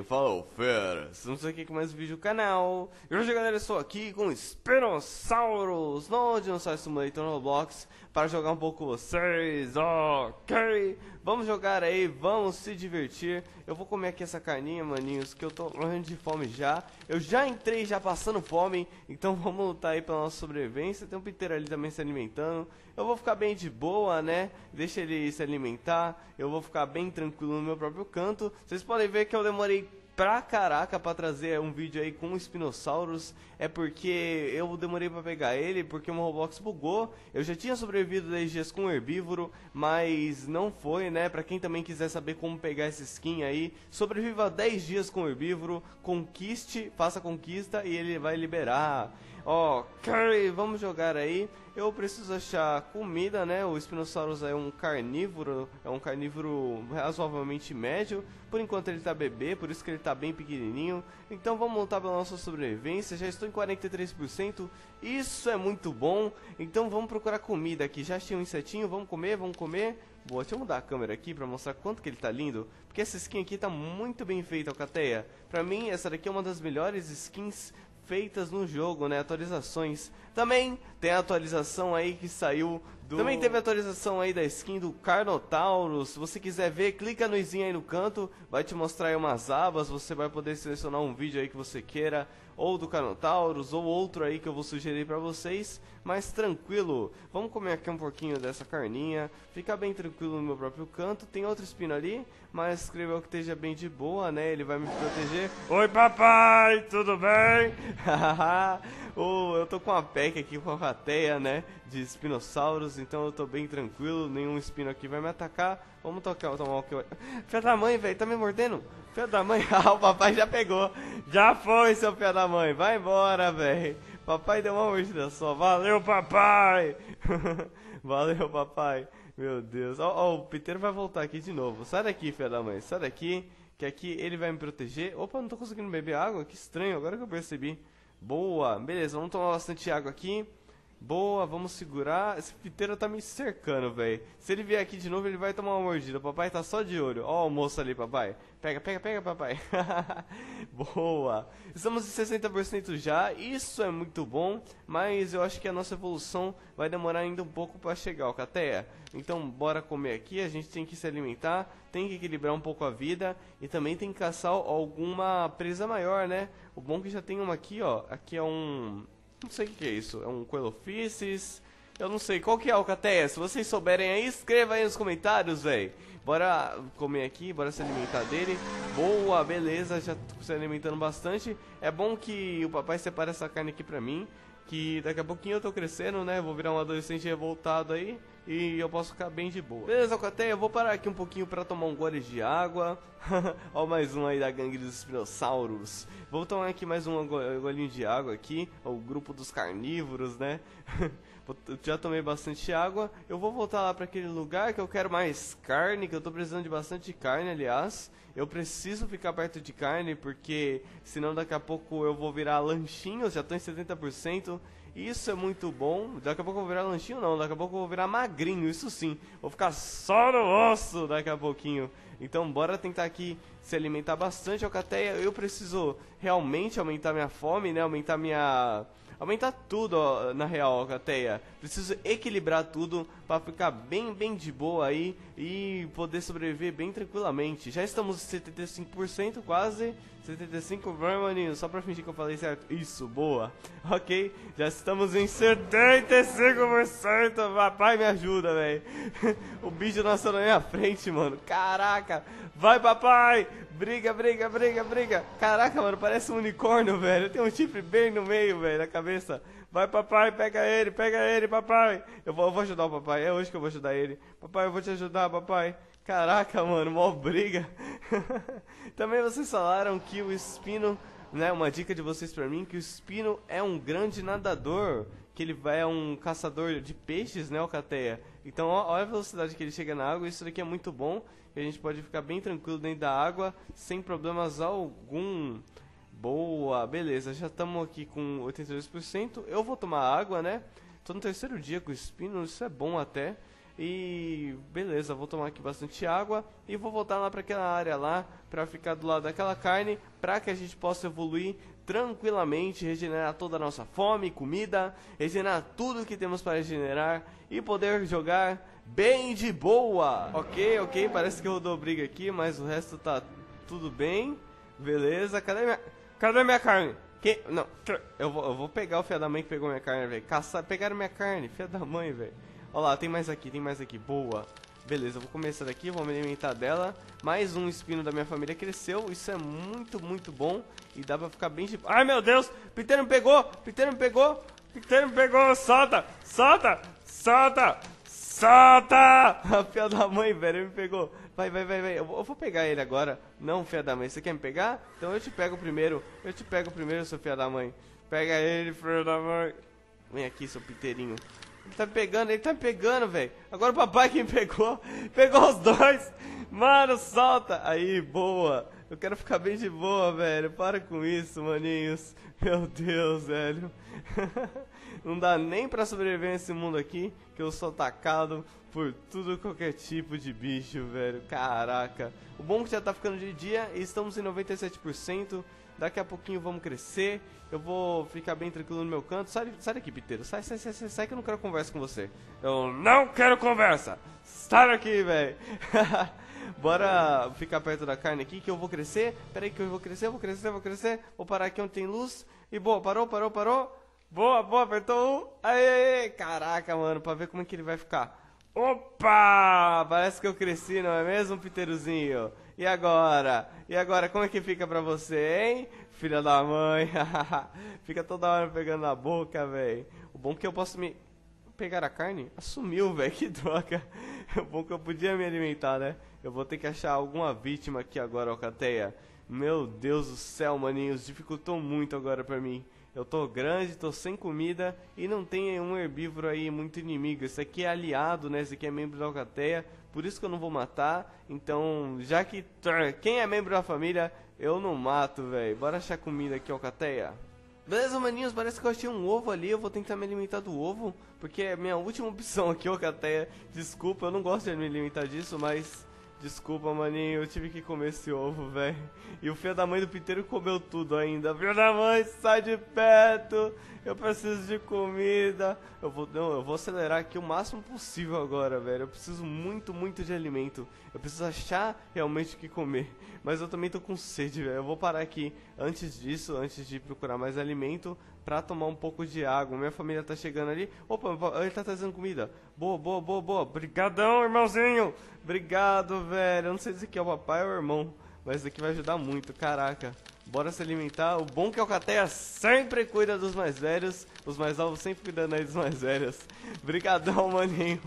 quem fala o Fera, se não sei quem que mais vídeo do canal. E hoje galera, eu estou aqui com Spinosaurus no Dinossauro Simulator no Roblox para jogar um pouco com vocês, ok? Vamos jogar aí, vamos se divertir. Eu vou comer aqui essa carninha, maninhos, que eu tô morrendo de fome já. Eu já entrei já passando fome, então vamos lutar aí pela nossa sobrevivência. Tem um piteiro ali também se alimentando. Eu vou ficar bem de boa, né? Deixa ele se alimentar, eu vou ficar bem tranquilo no meu próprio canto. Vocês podem ver que eu demorei pra caraca pra trazer um vídeo aí com o Spinosaurus. É porque eu demorei pra pegar ele, porque o meu Roblox bugou. Eu já tinha sobrevivido 10 dias com o herbívoro, mas não foi, né? Pra quem também quiser saber como pegar essa skin aí, sobreviva 10 dias com o herbívoro, conquiste, faça a conquista e ele vai liberar. Ok, vamos jogar aí. Eu preciso achar comida, né? O Spinosaurus é um carnívoro, razoavelmente médio. Por enquanto ele tá bebê, por isso que ele tá bem pequenininho. Então vamos montar pela nossa sobrevivência. Já estou em 43%, isso é muito bom. Então vamos procurar comida aqui. Já achei um insetinho, vamos comer, vamos comer. Boa, deixa eu mudar a câmera aqui pra mostrar quanto que ele tá lindo, porque essa skin aqui tá muito bem feita, alcateia. Pra mim essa daqui é uma das melhores skins feitas no jogo, né? Atualizações. Também tem a atualização aí que saiu do... Também teve a atualização aí da skin do Carnotaurus. Se você quiser ver, clica no izinho aí no canto, vai te mostrar aí umas abas, você vai poder selecionar um vídeo aí que você queira, ou do Carnotaurus, ou outro aí que eu vou sugerir pra vocês, mas tranquilo. Vamos comer aqui um pouquinho dessa carninha, ficar bem tranquilo no meu próprio canto. Tem outro espino ali, mas escreveu que esteja bem de boa, né? Ele vai me proteger. Oi papai, tudo bem? Oh, eu tô com uma pack aqui com a rateia, né, de espinossauros, então eu tô bem tranquilo, nenhum espino aqui vai me atacar. Vamos tomar o que eu... Filha da mãe, velho, tá me mordendo? Filha da mãe, ah, o papai já pegou. Já foi, seu filho da mãe, vai embora, velho. Papai deu uma mordida só, valeu papai. Valeu papai, meu Deus. Ó, o piteiro vai voltar aqui de novo. Sai daqui, filha da mãe, sai daqui, que aqui ele vai me proteger. Opa, não tô conseguindo beber água, que estranho, agora que eu percebi. Boa, beleza, vamos tomar bastante água aqui. Boa, vamos segurar. Esse piteiro tá me cercando, velho. Se ele vier aqui de novo, ele vai tomar uma mordida. O papai tá só de olho. Ó o moço ali, papai. Pega, pega, pega, papai. Boa. Estamos em 60% já. Isso é muito bom. Mas eu acho que a nossa evolução vai demorar ainda um pouco pra chegar, alcateia. Então, bora comer aqui. A gente tem que se alimentar. Tem que equilibrar um pouco a vida. E também tem que caçar alguma presa maior, né? O bom é que já tem uma aqui, ó. Aqui é um... Não sei o que é isso, é um Coelophysis. Eu não sei, qual que é a alcateia? Se vocês souberem aí, escreva aí nos comentários, velho. Bora comer aqui, bora se alimentar dele. Boa, beleza, já tô se alimentando bastante. É bom que o papai separa essa carne aqui pra mim, que daqui a pouquinho eu tô crescendo, né? Vou virar um adolescente revoltado aí e eu posso ficar bem de boa. Beleza, alcateia, eu vou parar aqui um pouquinho pra tomar um gole de água. Ó, mais um aí da gangue dos espinossauros. Vou tomar aqui mais um golinho de água aqui. O grupo dos carnívoros, né? Já tomei bastante água. Eu vou voltar lá pra aquele lugar que eu quero mais carne, que eu tô precisando de bastante carne, aliás. Eu preciso ficar perto de carne, porque senão daqui a pouco eu vou virar lanchinho. Eu já tô em 70%. Isso é muito bom. Daqui a pouco eu vou virar lanchinho, não. Daqui a pouco eu vou virar magrinho, isso sim. Vou ficar só no osso daqui a pouquinho. Então bora tentar aqui se alimentar bastante, alcateia. Eu preciso realmente aumentar minha fome, né? Aumentar tudo, ó, na real, alcateia. Preciso equilibrar tudo pra ficar bem, bem de boa aí e poder sobreviver bem tranquilamente. Já estamos em 75% quase. 75%, vai, maninho, só pra fingir que eu falei certo. Isso, boa. Ok, já estamos em 75%. Papai, me ajuda, velho. O bicho nasceu na minha frente, mano. Caraca. Vai, papai. Briga, briga, briga, briga. Caraca, mano, parece um unicórnio, velho. Tem um chifre bem no meio, velho, na cabeça. Vai, papai, pega ele, papai. Eu vou ajudar o papai, é hoje que eu vou ajudar ele. Papai, eu vou te ajudar, papai. Caraca, mano, mó briga. Também vocês falaram que o Espino, né, uma dica de vocês pra mim, que o Espino é um grande nadador, que ele é um caçador de peixes, né, alcateia. Então, ó, olha a velocidade que ele chega na água, isso daqui é muito bom. E a gente pode ficar bem tranquilo dentro da água, sem problemas algum. Boa, beleza, já estamos aqui com 82%, eu vou tomar água, né? Tô no terceiro dia com o espino, isso é bom até. E beleza, vou tomar aqui bastante água e vou voltar lá para aquela área lá, para ficar do lado daquela carne, para que a gente possa evoluir tranquilamente, regenerar toda a nossa fome, comida, regenerar tudo que temos para regenerar e poder jogar bem de boa. Ok, parece que eu dou briga aqui, mas o resto tá tudo bem. Beleza, cadê minha carne? Que? Não, eu vou pegar o filho da mãe que pegou minha carne, velho. Caçar, pegaram minha carne, filho da mãe, velho. Olha lá, tem mais aqui, boa. Beleza, eu vou comer essa daqui, vou me alimentar dela. Mais um espino da minha família cresceu, isso é muito, muito bom. E dá pra ficar bem de... Ai, meu Deus, Peter me pegou, solta. A filha da mãe, velho, ele me pegou. Vai, eu vou pegar ele agora. Não, filha da mãe, você quer me pegar? Então eu te pego primeiro, seu filha da mãe. Pega ele, filha da mãe. Vem aqui, seu Piterinho. Ele tá me pegando, velho. Agora o papai que me pegou. Pegou os dois. Mano, solta. Aí, boa. Eu quero ficar bem de boa, velho. Para com isso, maninhos. Meu Deus, velho. Não dá nem pra sobreviver nesse mundo aqui, que eu sou atacado por tudo, qualquer tipo de bicho, velho. Caraca. O bom é que já tá ficando de dia e estamos em 97%. Daqui a pouquinho vamos crescer. Eu vou ficar bem tranquilo no meu canto. Sai daqui, Piteiro. Sai que eu não quero conversa com você. Eu não quero conversa. Sai daqui, velho. Bora ficar perto da carne aqui que eu vou crescer. Pera aí que eu vou crescer. Vou parar aqui onde tem luz. E boa, parou. Boa, apertou um. Aê. Caraca, mano, pra ver como é que ele vai ficar. Opa! Parece que eu cresci, não é mesmo, Piteirozinho? E agora, como é que fica pra você, hein? Filha da mãe. Fica toda hora pegando na boca, velho. O bom é que eu posso me... Pegar a carne? Assumiu, velho. Que droga. O bom é que eu podia me alimentar, né? Eu vou ter que achar alguma vítima aqui agora, alcateia. Meu Deus do céu, maninhos. Dificultou muito agora pra mim. Eu tô grande, tô sem comida e não tem um herbívoro aí muito inimigo. Esse aqui é aliado, né? Esse aqui é membro da alcateia, por isso que eu não vou matar. Então, já que quem é membro da família, eu não mato, velho. Bora achar comida aqui, alcateia. Beleza, maninhos, parece que eu achei um ovo ali. Eu vou tentar me alimentar do ovo, porque é minha última opção aqui, alcateia. Desculpa, eu não gosto de me alimentar disso, mas... Desculpa, maninho, eu tive que comer esse ovo, velho. E o filho da mãe do Piteiro comeu tudo ainda. Filho da mãe, sai de perto. Eu preciso de comida. Eu vou acelerar aqui o máximo possível agora, velho. Eu preciso muito, muito de alimento. Eu preciso achar realmente o que comer. Mas eu também tô com sede, velho. Eu vou parar aqui antes disso, antes de procurar mais alimento, pra tomar um pouco de água. Minha família tá chegando ali. Opa, ele tá trazendo comida. Boa. Obrigadão, irmãozinho. Obrigado, velho. Eu não sei se aqui é o papai ou o irmão, mas isso aqui vai ajudar muito, caraca. Bora se alimentar. O bom é que a alcateia sempre cuida dos mais velhos. Os mais novos sempre cuidando aí dos mais velhos. Brigadão, maninho.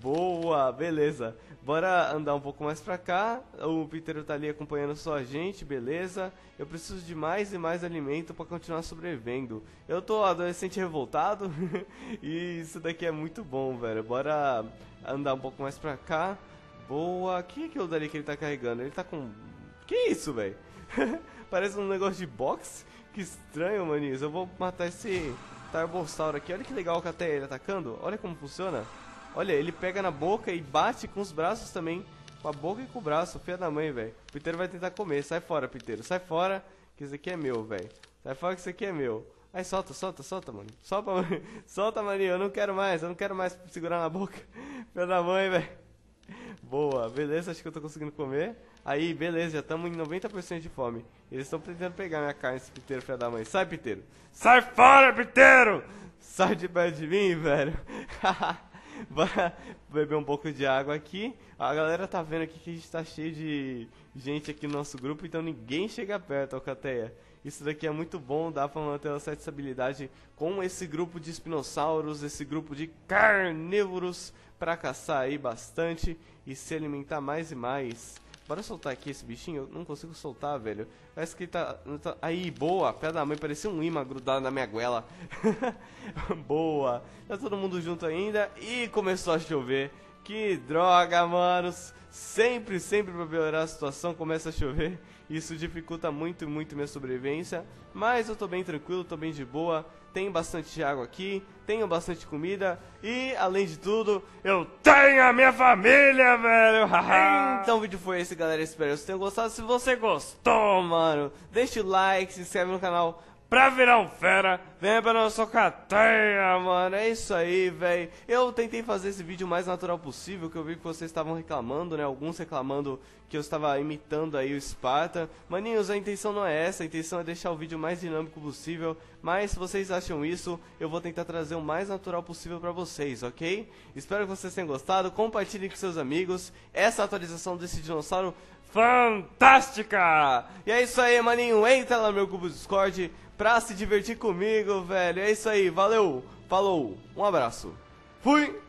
Boa, beleza. Bora andar um pouco mais pra cá. O Piteiro tá ali acompanhando só a gente, beleza. Eu preciso de mais e mais alimento pra continuar sobrevivendo. Eu tô adolescente revoltado. E isso daqui é muito bom, velho. Bora andar um pouco mais pra cá. Boa. O que é aquilo dali que ele tá carregando? Ele tá com... Que isso, velho? Parece um negócio de boxe. Que estranho, maninhos. Eu vou matar esse Tarbossauro aqui. Olha que legal que até ele atacando. Olha como funciona. Olha, ele pega na boca e bate com os braços também. Com a boca e com o braço. Filha da mãe, velho. O Piteiro vai tentar comer. Sai fora, Piteiro. Sai fora. Que isso aqui é meu, velho. Sai fora que isso aqui é meu. Aí solta, mano. Solta, maninho. Eu não quero mais segurar na boca. Filha da mãe, velho. Boa, beleza, acho que eu tô conseguindo comer. Aí, beleza, já estamos em 90% de fome. Eles estão tentando pegar minha carne, esse Piteiro, filho da mãe. Sai, Piteiro! Sai fora, Piteiro! Sai de perto de mim, velho. Bora beber um pouco de água aqui. A galera tá vendo aqui que a gente tá cheio de gente aqui no nosso grupo, então ninguém chega perto, alcateia. Isso daqui é muito bom, dá pra manter uma certa estabilidade com esse grupo de espinossauros, esse grupo de carnívoros, pra caçar aí bastante e se alimentar mais e mais. Bora soltar aqui esse bichinho? Eu não consigo soltar, velho. Parece que ele tá... Aí, boa! Pé da mãe, parecia um imã grudado na minha goela. Boa! Tá todo mundo junto ainda e começou a chover. Que droga, manos! Sempre pra piorar a situação começa a chover. Isso dificulta muito minha sobrevivência. Mas eu tô bem tranquilo, tô bem de boa. tenho bastante água aqui, tenho bastante comida e, além de tudo, eu tenho a minha família, velho! Então o vídeo foi esse, galera. Espero que vocês tenham gostado. Se você gostou, mano, deixa o like, se inscreve no canal pra virar um fera. Vem pra nossa cateia, mano. É isso aí, velho. Eu tentei fazer esse vídeo o mais natural possível, que eu vi que vocês estavam reclamando, né? Alguns reclamando que eu estava imitando aí o Esparta. Maninhos, a intenção não é essa. A intenção é deixar o vídeo o mais dinâmico possível. Mas se vocês acham isso, eu vou tentar trazer o mais natural possível pra vocês, ok? Espero que vocês tenham gostado. Compartilhem com seus amigos essa atualização desse dinossauro fantástica! E é isso aí, maninho. Entra lá no meu grupo do Discord pra se divertir comigo, velho. É isso aí. Valeu. Falou. Um abraço. Fui.